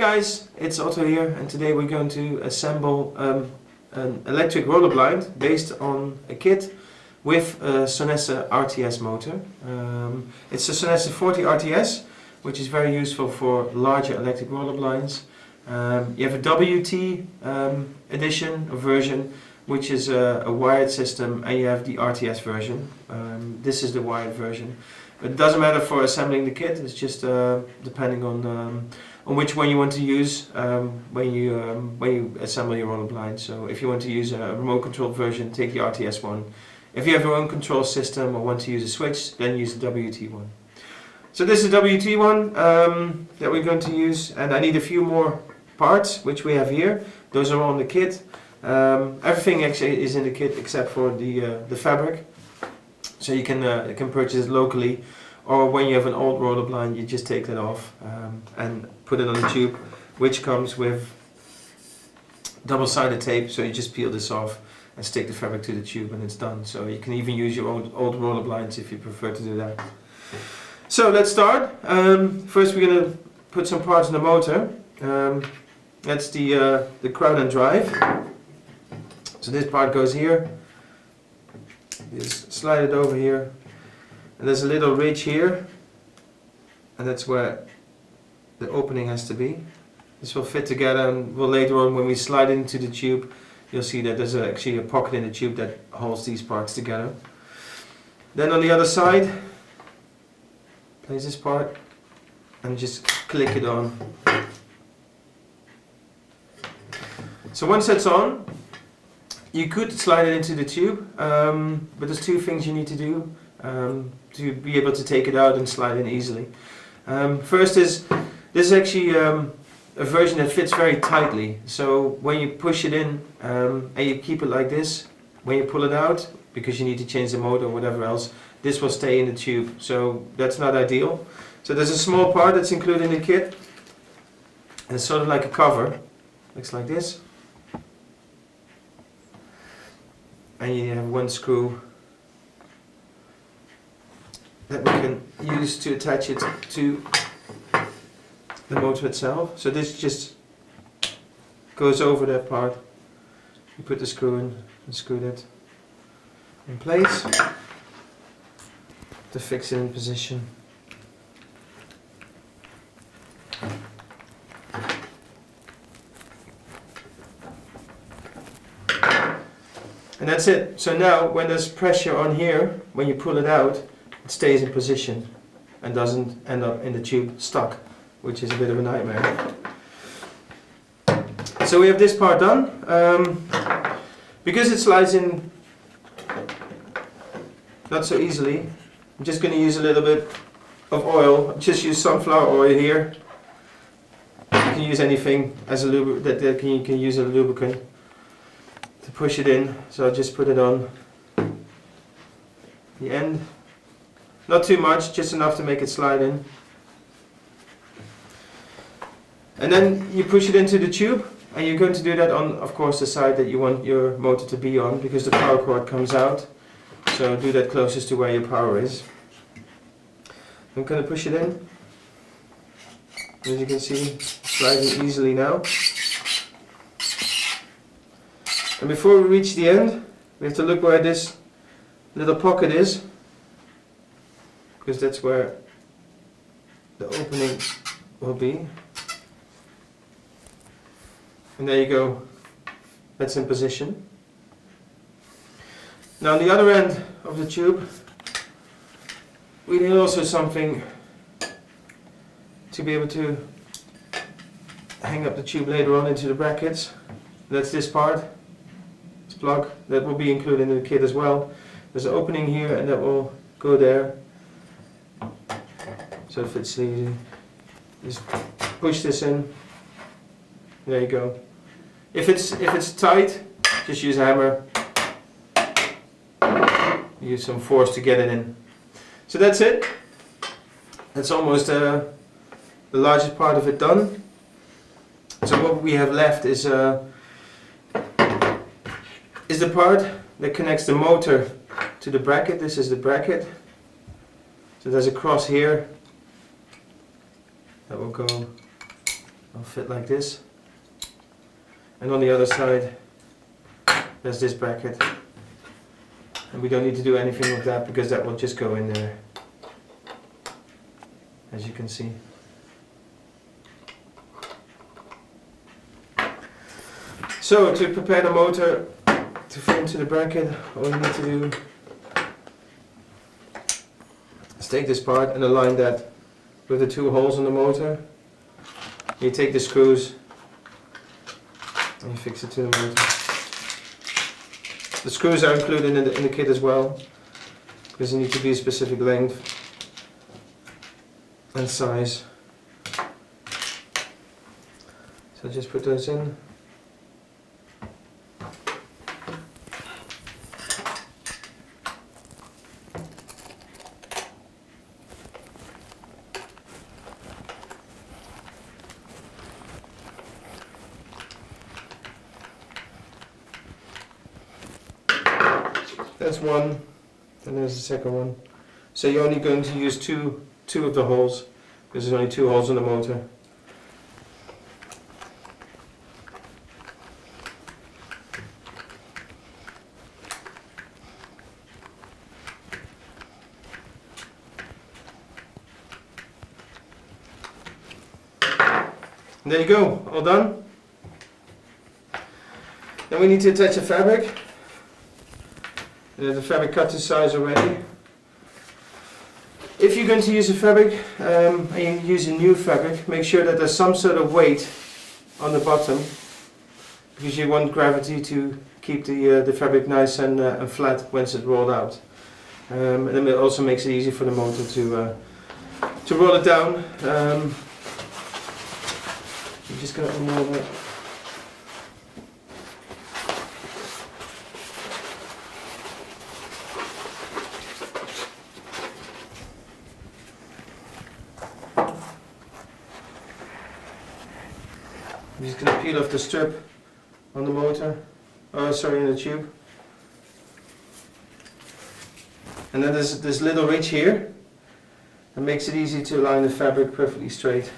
Hi guys, it's Otto here, and today we're going to assemble an electric roller blind based on a kit with a Sonesse RTS motor. It's a Sonesse 40 RTS, which is very useful for larger electric roller blinds. You have a WT edition or version, which is a wired system, and you have the RTS version. This is the wired version. But it doesn't matter for assembling the kit, it's just depending on which one you want to use when you assemble your roller blind. So if you want to use a remote controlled version, take the RTS one. If you have your own control system or want to use a switch, then use the WT one. So this is the WT one that we're going to use, and I need a few more parts, which we have here. Those are all in the kit. Everything actually is in the kit except for the fabric. So you can purchase it locally, or when you have an old roller blind, you just take that off and put it on a tube, which comes with double-sided tape. So you just peel this off and stick the fabric to the tube, and it's done. So you can even use your old roller blinds if you prefer to do that. So let's start. First, we're going to put some parts in the motor. That's the crown and drive. So this part goes here. Just slide it over here, and there's a little ridge here, and that's where the opening has to be. This will fit together, and we'll later on, when we slide into the tube, you'll see that there's actually a pocket in the tube that holds these parts together. Then on the other side, place this part and just click it on. So once that's on, you could slide it into the tube, but there's two things you need to do to be able to take it out and slide in easily. First is, this is actually a version that fits very tightly. So when you push it in and you keep it like this, when you pull it out, because you need to change the motor or whatever else, this will stay in the tube. So that's not ideal. So there's a small part that's included in the kit. And it's sort of like a cover. Looks like this. And you have one screw that we can use to attach it to the motor itself. So this just goes over that part. You put the screw in and screw that in place to fix it in position. And that's it. So now, when there's pressure on here, when you pull it out, it stays in position and doesn't end up in the tube stuck, which is a bit of a nightmare. So we have this part done. Because it slides in not so easily, I'm just going to use a little bit of oil. Just use sunflower oil here. You can use anything as a lubricant, that you can use as a lubricant. To push it in, so I'll just put it on the end. Not too much, just enough to make it slide in. And then you push it into the tube, and you're going to do that on, of course, the side that you want your motor to be on, because the power cord comes out. So do that closest to where your power is. I'm going to push it in. As you can see, it's sliding easily now. And before we reach the end, we have to look where this little pocket is, because that's where the opening will be. And there you go, that's in position. Now on the other end of the tube, we need also something to be able to hang up the tube later on into the brackets. That's this part. Plug that will be included in the kit as well. There's an opening here, and that will go there. So if it's easy, just push this in. There you go. If it's tight, just use a hammer. Use some force to get it in. So that's it. That's almost the largest part of it done. So what we have left is the part that connects the motor to the bracket. This is the bracket. So there's a cross here that will go it'll fit like this. And on the other side there's this bracket, and we don't need to do anything with that because that will just go in there, as you can see. So to prepare the motor to fit into the bracket, all we need to do is take this part and align that with the two holes in the motor. You take the screws and you fix it to the motor. The screws are included in the kit as well, because they need to be a specific length and size. So just put those in. That's one, then there's the second one. So you're only going to use two of the holes, because there's only two holes in the motor. And there you go, all done. Now we need to attach the fabric. The fabric cut to size already. If you're going to use a fabric, and you use a new fabric, make sure that there's some sort of weight on the bottom, because you want gravity to keep the fabric nice and flat once it's rolled out. And then it also makes it easy for the motor to roll it down. I'm just going to unroll that. I'm just going to peel off the strip on the motor, sorry, in the tube. And then there's this little ridge here that makes it easy to align the fabric perfectly straight.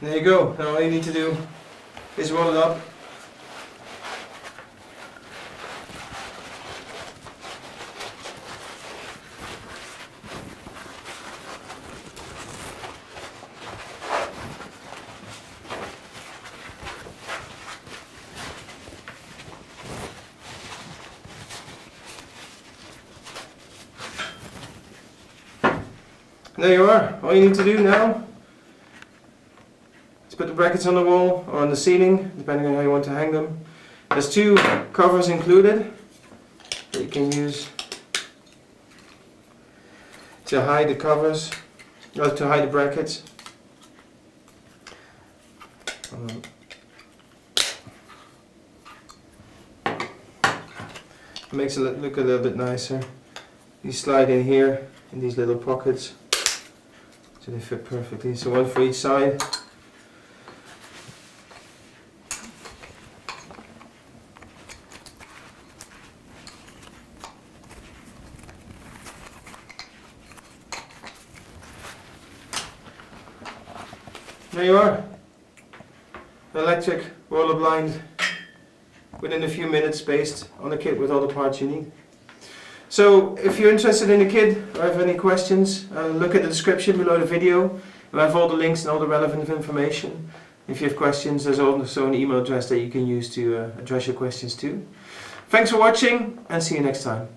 There you go. Now all you need to do is roll it up. There you are. All you need to do now, put the brackets on the wall or on the ceiling, depending on how you want to hang them. There's two covers included that you can use to hide the covers, or to hide the brackets. It makes it look a little bit nicer. You slide in here in these little pockets, so they fit perfectly. So one for each side. There you are, an electric roller blind within a few minutes, based on a kit with all the parts you need. So if you're interested in the kit or have any questions, look at the description below the video. We have all the links and all the relevant information. If you have questions, there's also an email address that you can use to address your questions too. Thanks for watching, and see you next time.